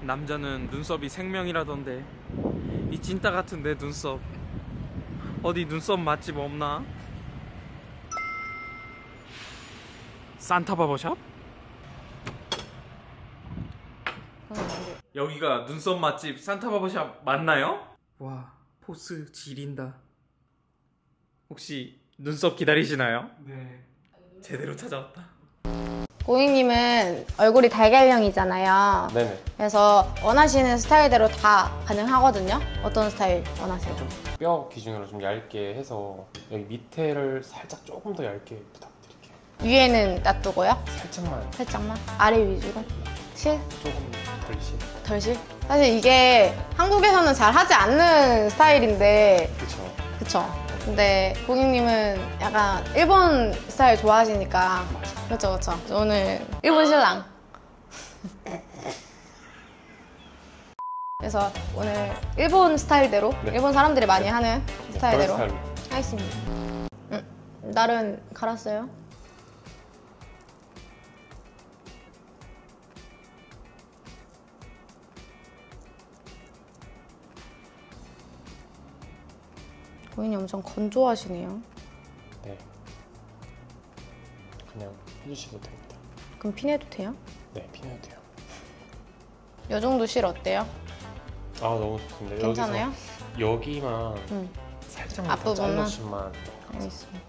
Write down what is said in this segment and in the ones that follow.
남자는 눈썹이 생명이라던데 이 찐따 같은 내 눈썹 어디 눈썹 맛집 없나? 산타바버샵? 여기가 눈썹 맛집 산타바버샵 맞나요? 와 포스 지린다. 혹시 눈썹 기다리시나요? 네 제대로 찾아왔다. 고객님은 얼굴이 달걀형이잖아요. 네네. 그래서 원하시는 스타일대로 다 가능하거든요. 어떤 스타일 원하세요? 뼈 기준으로 좀 얇게 해서 여기 밑에를 살짝 조금 더 얇게 부탁드릴게요. 위에는 놔두고요? 살짝만. 살짝만? 아래 위주로? 실? 조금 덜 실. 덜 실? 사실 이게 한국에서는 잘 하지 않는 스타일인데 그쵸. 그쵸. 근데 고객님은 약간 일본 스타일 좋아하시니까 그렇죠 그렇죠. 오늘 일본 신랑. 그래서 오늘 일본 스타일대로 네. 일본 사람들이 많이 네. 하는 스타일대로 하겠습니다. 날은 갈았어요? 고객님 엄청 건조하시네요. 네. 그냥 해주셔도 됩니다. 그럼 핀해도 돼요? 네, 핀해도 돼요. 요 정도 실 어때요? 아, 너무 좋습니다. 괜찮아요? 여기만 살짝만 앞부분만 잘라주시면 알겠습니다.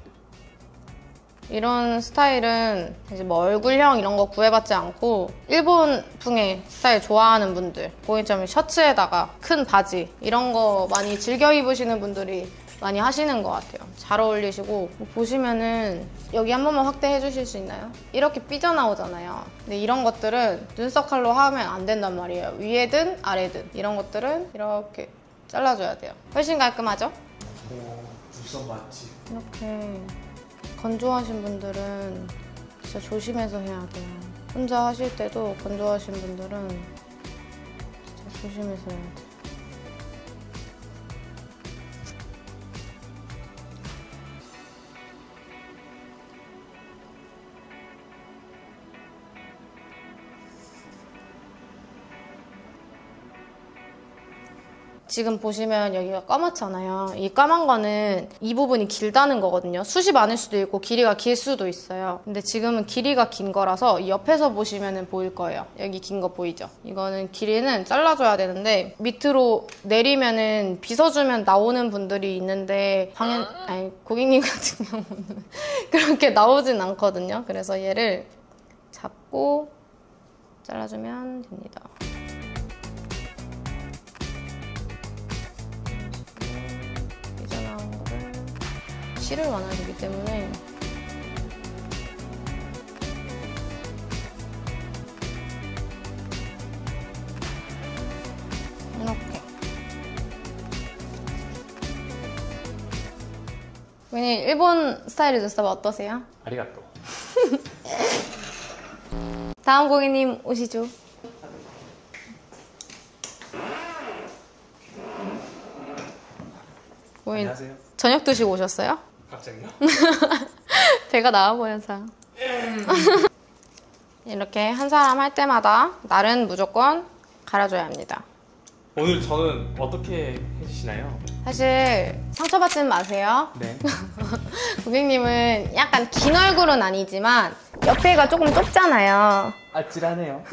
이런 스타일은 이제 뭐 얼굴형 이런 거 구애받지 않고 일본풍의 스타일 좋아하는 분들 고객님처럼 셔츠에다가 큰 바지 이런 거 많이 즐겨 입으시는 분들이 많이 하시는 것 같아요. 잘 어울리시고 뭐 보시면은 여기 한 번만 확대해 주실 수 있나요? 이렇게 삐져나오잖아요. 근데 이런 것들은 눈썹 칼로 하면 안 된단 말이에요. 위에든 아래든 이런 것들은 이렇게 잘라줘야 돼요. 훨씬 깔끔하죠? 오, 눈썹 맞지? 이렇게 건조하신 분들은 진짜 조심해서 해야 돼요. 혼자 하실 때도 건조하신 분들은 진짜 조심해서 해야 돼요. 지금 보시면 여기가 까맣잖아요. 이 까만 거는 이 부분이 길다는 거거든요. 숱이 많을 수도 있고 길이가 길 수도 있어요. 근데 지금은 길이가 긴 거라서 옆에서 보시면 보일 거예요. 여기 긴 거 보이죠? 이거는 길이는 잘라줘야 되는데 밑으로 내리면은 빗어주면 나오는 분들이 있는데 당연 아니 고객님 같은 경우는 그렇게 나오진 않거든요. 그래서 얘를 잡고 잘라주면 됩니다. 실을 완화되기 때문에 이렇게 왜 일본 스타일의 눈썹 어떠세요? 아리가또. 다음 고객님 오시죠. 고객님 안녕하세요. 저녁 드시고 오셨어요? 갑자기요? 배가 나와 보여서 이렇게 한 사람 할 때마다 날은 무조건 갈아줘야 합니다. 오늘 저는 어떻게 해주시나요? 사실 상처받지는 마세요. 네. 고객님은 약간 긴 얼굴은 아니지만 옆에가 조금 좁잖아요. 아찔하네요.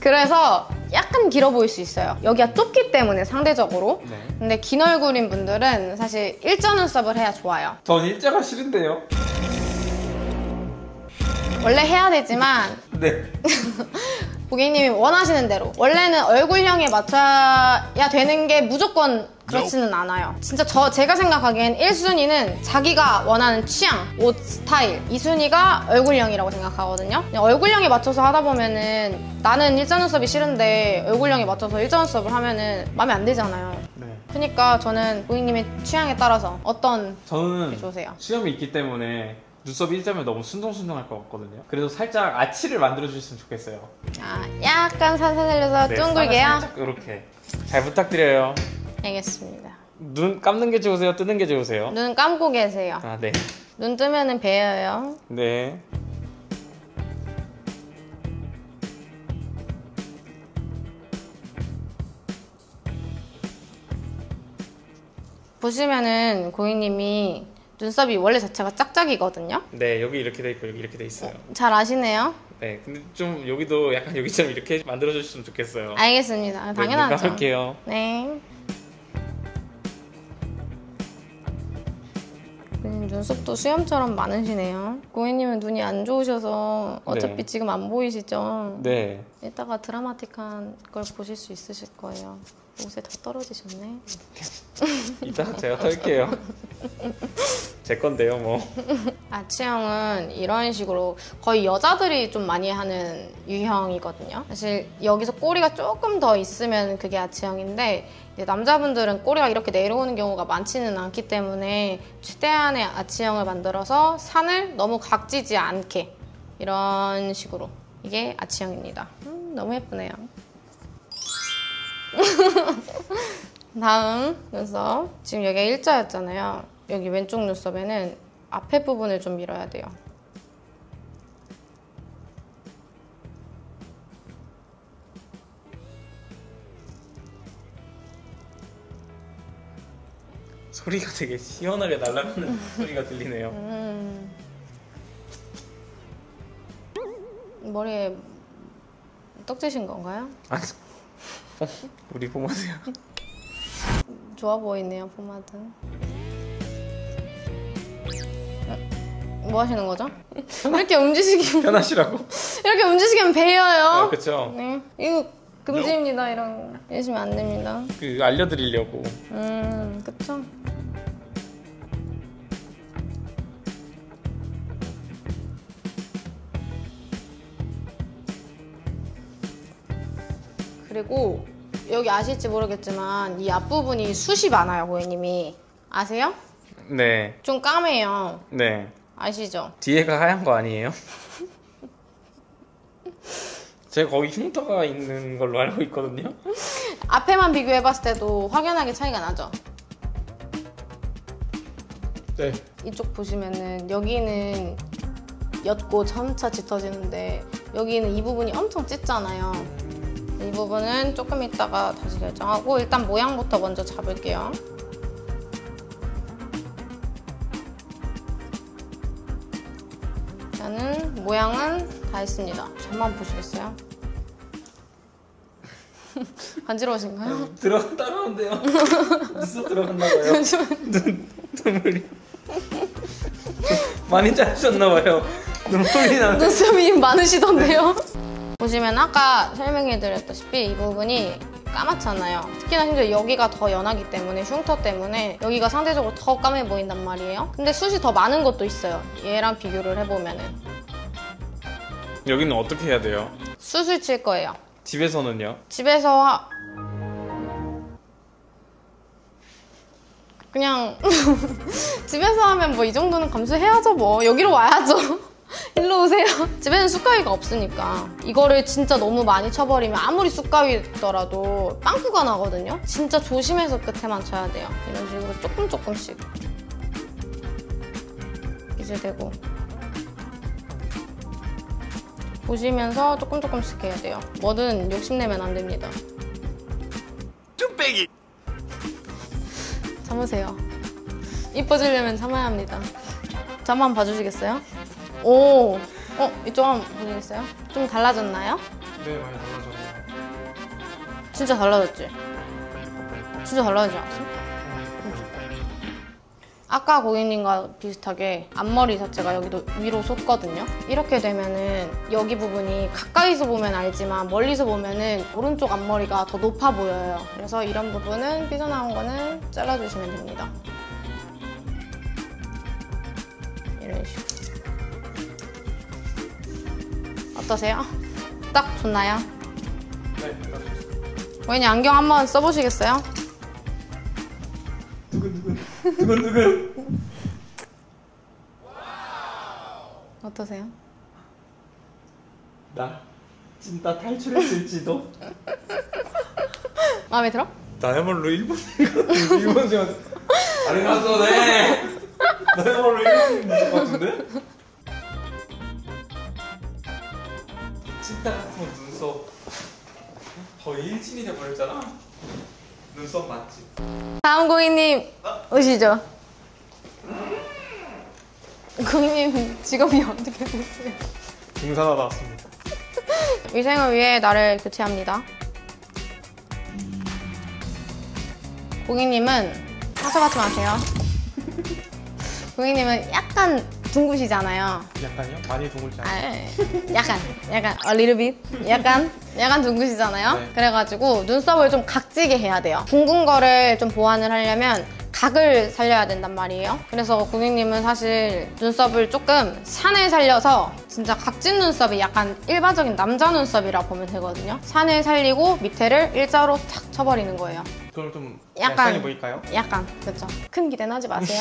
그래서 약간 길어 보일 수 있어요. 여기가 좁기 때문에 상대적으로. 네. 근데 긴 얼굴인 분들은 사실 일자 눈썹을 해야 좋아요. 전 일자가 싫은데요. 원래 해야 되지만 네. 고객님이 원하시는 대로 원래는 얼굴형에 맞춰야 되는 게 무조건 그렇지는 않아요. 진짜 제가 생각하기엔 1순위는 자기가 원하는 취향, 옷 스타일 2순위가 얼굴형이라고 생각하거든요. 얼굴형에 맞춰서 하다 보면은 나는 일자 눈썹이 싫은데 얼굴형에 맞춰서 일자 눈썹을 하면은 마음에 안 들잖아요. 네. 그러니까 저는 고객님의 취향에 따라서 어떤 저는 좋으세요? 시험이 있기 때문에 눈썹이 일자면 너무 순둥순둥할 것 같거든요. 그래서 살짝 아치를 만들어 주셨으면 좋겠어요. 아, 약간 살살 살려서 둥글게요? 네, 살짝 이렇게. 잘 부탁드려요. 알겠습니다. 눈 감는 게 좋으세요? 뜨는 게 좋으세요? 눈 감고 계세요. 아, 네. 눈 뜨면은 베어요. 네. 보시면은 고객님이 눈썹이 원래 자체가 짝짝이거든요. 네, 여기 이렇게 돼 있고 여기 이렇게 돼 있어요. 잘 아시네요. 네, 근데 좀 여기도 약간 여기처럼 이렇게 만들어 주셨으면 좋겠어요. 알겠습니다. 당연하죠. 네, 할게요. 네. 고객님 눈썹도 수염처럼 많으시네요. 고객님은 눈이 안 좋으셔서 어차피 네. 지금 안 보이시죠? 네. 이따가 드라마틱한 걸 보실 수 있으실 거예요. 옷에 다 떨어지셨네. 이따가 제가 털게요. 제 건데요 뭐. 아치형은 이런 식으로 거의 여자들이 좀 많이 하는 유형이거든요. 사실 여기서 꼬리가 조금 더 있으면 그게 아치형인데 이제 남자분들은 꼬리가 이렇게 내려오는 경우가 많지는 않기 때문에 최대한의 아치형을 만들어서 산을 너무 각지지 않게 이런 식으로 이게 아치형입니다. 너무 예쁘네요. 다음 눈썹. 지금 여기가 일자였잖아요. 여기 왼쪽 눈썹에는 앞에 부분을 좀 밀어야 돼요. 소리가 되게 시원하게 날아가는 소리가 들리네요. 머리에 떡지신 건가요? 아니. 우리 포마드요. 좋아 보이네요 포마드. 뭐 하시는 거죠? 이렇게 움직이면 편하시라고? 이렇게 움직이면 베어요. 네, 그렇죠. 네, 이거 금지입니다. 이런 거 이러시면 안 됩니다. 그 알려드리려고. 그렇죠. 그리고 여기 아실지 모르겠지만 이 앞부분이 숱이 많아요. 고객님이 아세요? 네. 좀 까매요. 네. 아시죠? 뒤에가 하얀 거 아니에요? 제가 거기 흉터가 있는 걸로 알고 있거든요. 앞에만 비교해봤을 때도 확연하게 차이가 나죠? 네. 이쪽 보시면은 여기는 옅고 점차 짙어지는데 여기는 이 부분이 엄청 짙잖아요. 이 부분은 조금 있다가 다시 결정하고 일단 모양부터 먼저 잡을게요. 일단은 모양은 다 했습니다. 저만 보시겠어요? 간지러우신가요? 들어가 따라온대요. 눈썹 들어갔나봐요. 눈물이 많이 자르셨나봐요. 눈물이 나네. 눈썹이 많으시던데요? 보시면 아까 설명해드렸다시피 이 부분이 까맣잖아요. 특히나 심지어 여기가 더 연하기 때문에 흉터 때문에 여기가 상대적으로 더 까매 보인단 말이에요. 근데 숱이 더 많은 것도 있어요. 얘랑 비교를 해보면은. 여기는 어떻게 해야 돼요? 숱을 칠 거예요. 집에서는요? 집에서 그냥 집에서 하면 뭐 이 정도는 감수해야죠 뭐. 여기로 와야죠. 일로 오세요. 집에는 숯가위가 없으니까 이거를 진짜 너무 많이 쳐버리면 아무리 숯가위더라도 빵꾸가 나거든요. 진짜 조심해서 끝에만 쳐야 돼요. 이런 식으로 조금씩 이제 되고 보시면서 조금씩 해야 돼요. 뭐든 욕심내면 안 됩니다. 뚝배기! 참으세요. 이뻐지려면 참아야 합니다. 잠만 봐주시겠어요? 오! 이쪽 한번 보시겠어요? 좀 달라졌나요? 네, 많이 달라졌어요. 진짜 달라졌지? 진짜 달라지지 않았어? 아까 고객님과 비슷하게 앞머리 자체가 여기도 위로 솟거든요? 이렇게 되면은 여기 부분이 가까이서 보면 알지만 멀리서 보면은 오른쪽 앞머리가 더 높아 보여요. 그래서 이런 부분은 삐져나온 거는 잘라주시면 됩니다. 이런 식으로. 어떠세요? 딱 좋나요? 네, 딱 좋습니다. 고객님 안경 한번 써보시겠어요? 두근두근. 어떠세요? 나 진짜 탈출했을지도. 마음에 들어? 나야말로 일본 생활. 아리가또 네. 나야말로 일본인 것 같은데? 찐따 같은 눈썹 거의 일진이 돼버렸잖아. 눈썹 맛집. 다음 고객님. 어? 오시죠. 국님 직업이 어떻게 되세요? 등산하다 왔습니다. 위생을 위해 나를 교체합니다. 고객님은 상처받지 마세요. 고객님은 약간 둥글시잖아요. 약간요? 많이 둥글지 않아요? 약간 a little bit? 약간 둥글시잖아요. 네. 그래가지고 눈썹을 좀 각지게 해야 돼요. 둥근 거를 좀 보완을 하려면 각을 살려야 된단 말이에요. 그래서 고객님은 사실 눈썹을 조금 산을 살려서 진짜 각진 눈썹이 약간 일반적인 남자 눈썹이라 보면 되거든요. 산을 살리고 밑에를 일자로 탁 쳐버리는 거예요. 그럼 좀 얄쌍해 보일까요? 약간, 그렇죠. 큰 기대는 하지 마세요.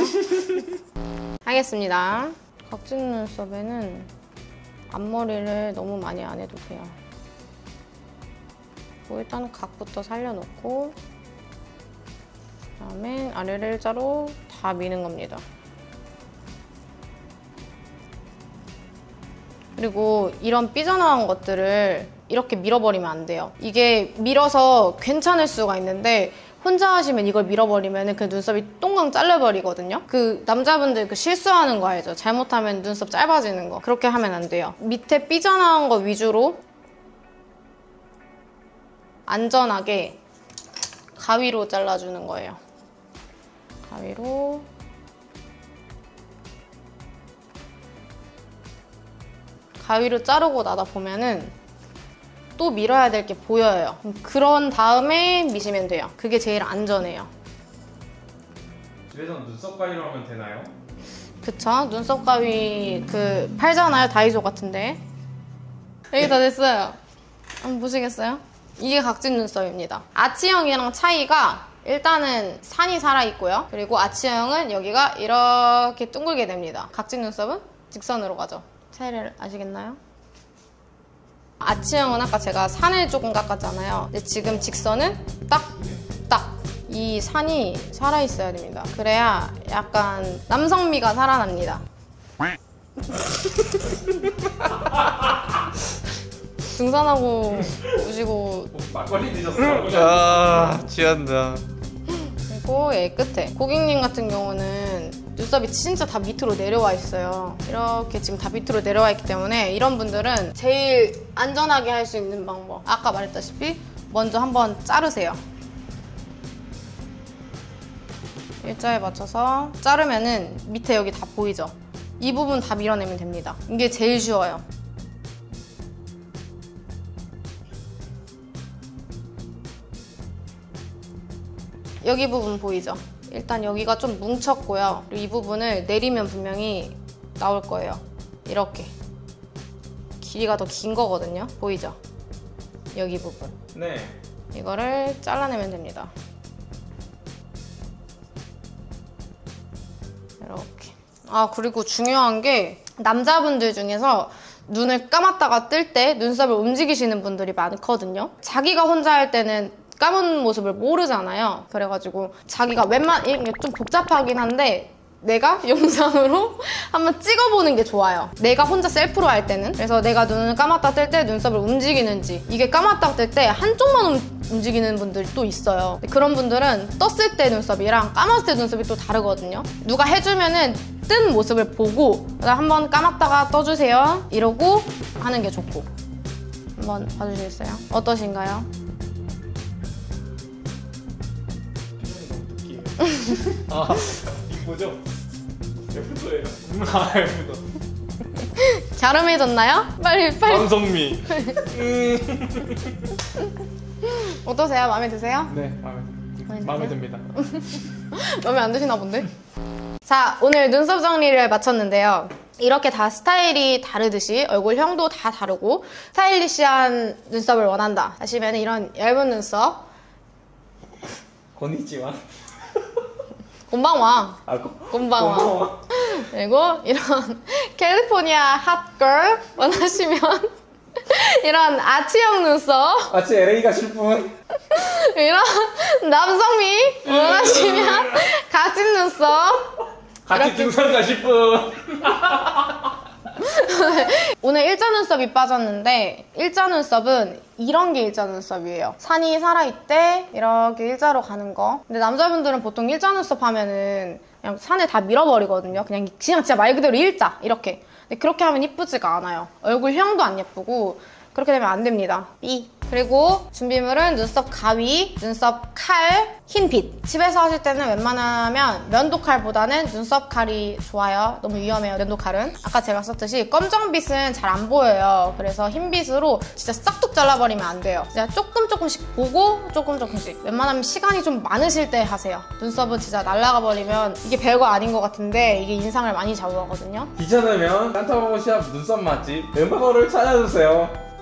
하겠습니다. 각진 눈썹에는 앞머리를 너무 많이 안 해도 돼요. 뭐 일단 각부터 살려놓고 그다음에 아래를 일자로 다 미는 겁니다. 그리고 이런 삐져나온 것들을 이렇게 밀어버리면 안 돼요. 이게 밀어서 괜찮을 수가 있는데 혼자 하시면 이걸 밀어버리면 그 눈썹이 똥강 잘려버리거든요. 그 남자분들 그 실수하는 거 알죠? 잘못하면 눈썹 짧아지는 거. 그렇게 하면 안 돼요. 밑에 삐져나온 거 위주로 안전하게 가위로 잘라주는 거예요. 가위로 자르고 나다 보면은 또 밀어야 될 게 보여요. 그런 다음에 미시면 돼요. 그게 제일 안전해요. 집에서는 눈썹 가위로 하면 되나요? 그쵸, 눈썹 가위 그 팔잖아요, 다이소 같은데. 여기 다 됐어요. 한번 보시겠어요? 이게 각진 눈썹입니다. 아치형이랑 차이가 일단은 산이 살아있고요. 그리고 아치형은 여기가 이렇게 둥글게 됩니다. 각진 눈썹은 직선으로 가죠. 차이를 아시겠나요? 아치형은 아까 제가 산을 조금 깎았잖아요. 근데 지금 직선은 딱! 이 산이 살아있어야 됩니다. 그래야 약간 남성미가 살아납니다. 등산하고 오시고 막걸리 드셨어요? 아, 취한다. 그리고 여기 끝에 고객님 같은 경우는 눈썹이 진짜 다 밑으로 내려와 있어요. 이렇게 지금 다 밑으로 내려와 있기 때문에 이런 분들은 제일 안전하게 할 수 있는 방법, 아까 말했다시피 먼저 한번 자르세요. 일자에 맞춰서 자르면은 밑에 여기 다 보이죠? 이 부분 다 밀어내면 됩니다. 이게 제일 쉬워요. 여기 부분 보이죠? 일단 여기가 좀 뭉쳤고요. 그리고 이 부분을 내리면 분명히 나올 거예요. 이렇게. 길이가 더 긴 거거든요. 보이죠? 여기 부분. 네. 이거를 잘라내면 됩니다. 이렇게. 아, 그리고 중요한 게 남자분들 중에서 눈을 감았다가 뜰 때 눈썹을 움직이시는 분들이 많거든요. 자기가 혼자 할 때는 감은 모습을 모르잖아요. 그래가지고 자기가 좀 복잡하긴 한데 내가 영상으로 한번 찍어보는 게 좋아요. 내가 혼자 셀프로 할 때는. 그래서 내가 눈을 감았다 뜰 때 눈썹을 움직이는지, 이게 감았다 뜰 때 한쪽만 움직이는 분들이 또 있어요. 그런 분들은 떴을 때 눈썹이랑 감았을 때 눈썹이 또 다르거든요. 누가 해주면은 뜬 모습을 보고 한번 감았다가 떠주세요 이러고 하는 게 좋고. 한번 봐주시겠어요? 어떠신가요? 아, 이쁘죠? 예쁘죠? 아, 예쁘다. 잘 어울리셨나요? 빨리. 감성미. 어떠세요? 마음에 드세요? 네, 마음에 듭니다. 마음에 안 드시나 본데? 자, 오늘 눈썹 정리를 마쳤는데요. 이렇게 다 스타일이 다르듯이 얼굴형도 다 다르고 스타일리시한 눈썹을 원한다 하시면 이런 얇은 눈썹 고니치와 곤방와. 곤방와. 그리고 이런 캘리포니아 핫걸 원하시면 이런 아치형 눈썹. 아치 LA 가실 분. 이런 남성미 원하시면 각진 눈썹. 같이 등산 가실 분. 오늘 일자 눈썹이 빠졌는데 일자 눈썹은 이런 게 일자 눈썹이에요. 산이 살아있대 이렇게 일자로 가는 거. 근데 남자분들은 보통 일자 눈썹 하면은 그냥 산을 다 밀어버리거든요. 그냥 진짜 말 그대로 일자 이렇게. 근데 그렇게 하면 이쁘지가 않아요. 얼굴형도 안 예쁘고 그렇게 되면 안 됩니다. 삐. 그리고 준비물은 눈썹 가위, 눈썹 칼, 흰빗. 집에서 하실 때는 웬만하면 면도칼보다는 눈썹 칼이 좋아요. 너무 위험해요, 면도칼은. 아까 제가 썼듯이 검정빗은 잘 안 보여요. 그래서 흰빗으로 진짜 싹둑 잘라버리면 안 돼요. 진짜 조금씩 보고 조금씩. 웬만하면 시간이 좀 많으실 때 하세요. 눈썹은 진짜 날아가 버리면 이게 별거 아닌 것 같은데 이게 인상을 많이 좌우하거든요. 귀찮으면 딴타보고 시합 눈썹 맛집 멤버거를 찾아주세요.